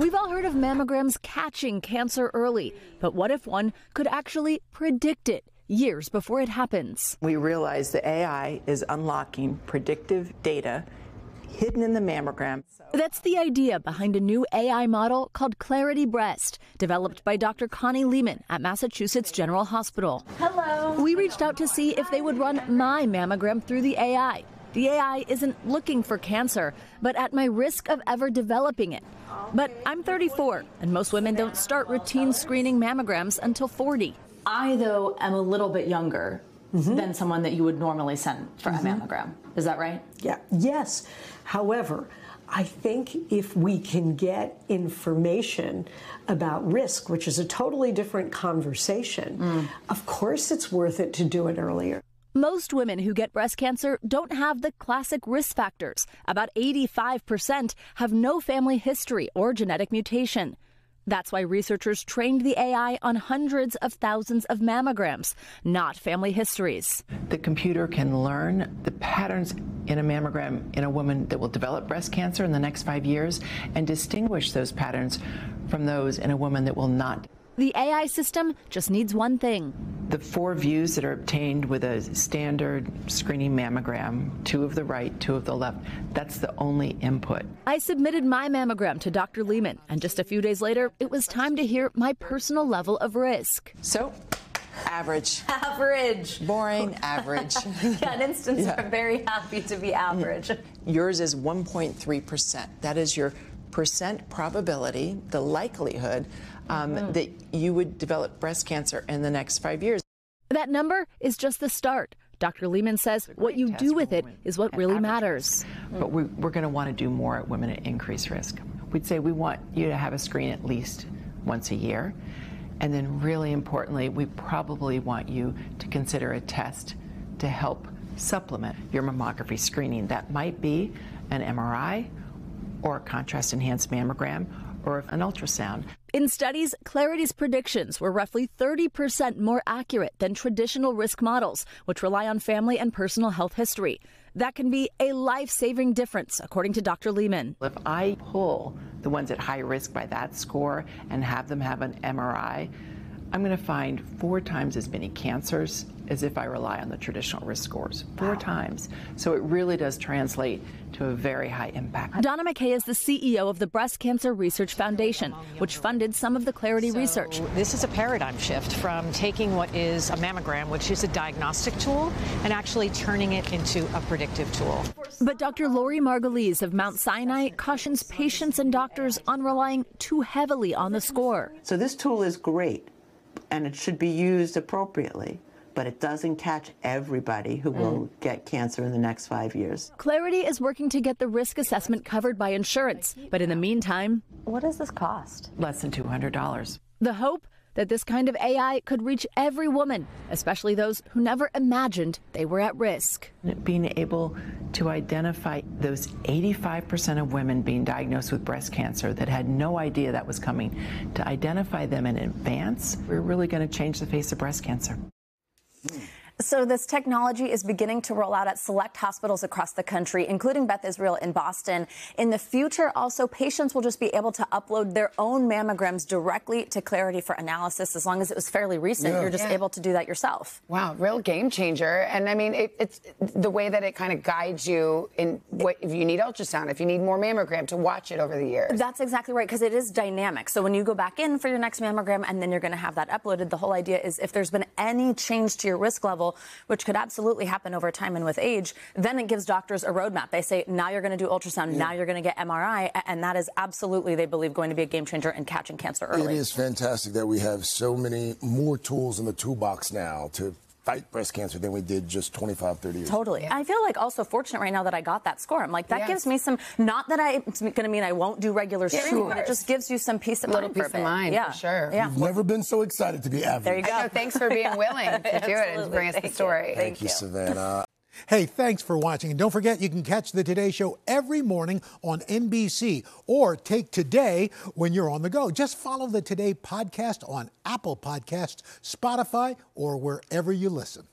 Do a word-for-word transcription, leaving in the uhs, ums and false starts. We've all heard of mammograms catching cancer early, but what if one could actually predict it years before it happens? We realize that A I is unlocking predictive data hidden in the mammogram. That's the idea behind a new A I model called Clairity Breast, developed by Doctor Connie Lehman at Massachusetts General Hospital. Hello. We reached out to see if they would run my mammogram through the A I. The A I isn't looking for cancer, but at my risk of ever developing it. But I'm thirty-four, and most women don't start routine screening mammograms until forty. I, though, am a little bit younger mm-hmm. than someone that you would normally send for mm-hmm. a mammogram. Is that right? Yeah. Yes. However, I think if we can get information about risk, which is a totally different conversation, mm. of course it's worth it to do it earlier. Most women who get breast cancer don't have the classic risk factors. About eighty-five percent have no family history or genetic mutation. That's why researchers trained the A I on hundreds of thousands of mammograms, not family histories. The computer can learn the patterns in a mammogram in a woman that will develop breast cancer in the next five years and distinguish those patterns from those in a woman that will not. The A I system just needs one thing. The four views that are obtained with a standard screening mammogram, two of the right, two of the left, that's the only input. I submitted my mammogram to Doctor Lehman, and just a few days later, it was time to hear my personal level of risk. So, average. Average. Boring, average. Yeah, an instance yeah. I'm very happy to be average. Yours is one point three percent. That is your percent probability, the likelihood um, mm-hmm. that you would develop breast cancer in the next five years. That number is just the start. Doctor Lehman says what you do with it is what really matters. Mm. But we, we're going to want to do more at women at increased risk. We'd say we want you to have a screen at least once a year. And then really importantly, we probably want you to consider a test to help supplement your mammography screening. That might be an M R I, or a contrast-enhanced mammogram, or an ultrasound. In studies, Clarity's predictions were roughly thirty percent more accurate than traditional risk models, which rely on family and personal health history. That can be a life-saving difference, according to Doctor Lehman. If I pull the ones at high risk by that score and have them have an M R I, I'm going to find four times as many cancers as if I rely on the traditional risk scores. Four wow. times. So it really does translate to a very high impact. Donna McKay is the C E O of the Breast Cancer Research Foundation, which funded some of the Clairity so, research. This is a paradigm shift from taking what is a mammogram, which is a diagnostic tool, and actually turning it into a predictive tool. But Doctor Lori Margulies of Mount Sinai cautions patients and doctors on relying too heavily on the score. So this tool is great, and it should be used appropriately, but it doesn't catch everybody who will mm. get cancer in the next five years. Clairity is working to get the risk assessment covered by insurance, but in the meantime... What does this cost? Less than two hundred dollars. The hope that this kind of A I could reach every woman, especially those who never imagined they were at risk. Being able to identify those eighty-five percent of women being diagnosed with breast cancer that had no idea that was coming, to identify them in advance, we're really going to change the face of breast cancer. So this technology is beginning to roll out at select hospitals across the country, including Beth Israel in Boston. In the future, also, patients will just be able to upload their own mammograms directly to Clairity for analysis, as long as it was fairly recent. Yeah. You're just yeah. able to do that yourself. Wow, real game changer. And, I mean, it, it's the way that it kind of guides you in what if you need ultrasound, if you need more mammogram, to watch it over the years. That's exactly right, because it is dynamic. So when you go back in for your next mammogram and then you're going to have that uploaded, the whole idea is if there's been any change to your risk level, which could absolutely happen over time and with age, then it gives doctors a roadmap. They say, now you're going to do ultrasound, yeah. now you're going to get M R I, and that is absolutely, they believe, going to be a game changer in catching cancer early. It is fantastic that we have so many more tools in the toolbox now to fight breast cancer than we did just twenty-five, thirty years. Totally. I feel like also fortunate right now that I got that score. I'm like, that yes. gives me some, not that I, it's going to mean I won't do regular screening, sure. but it just gives you some peace of mind. A little peace of mind, yeah. for sure. Yeah. You've never been so excited to be average. There you go. I know, thanks for being willing to do it and bring us Thank the story. You. Thank, Thank you, you, Savannah. Hey, thanks for watching. And don't forget, you can catch the Today Show every morning on N B C, or take Today when you're on the go. Just follow the Today podcast on Apple Podcasts, Spotify, or wherever you listen.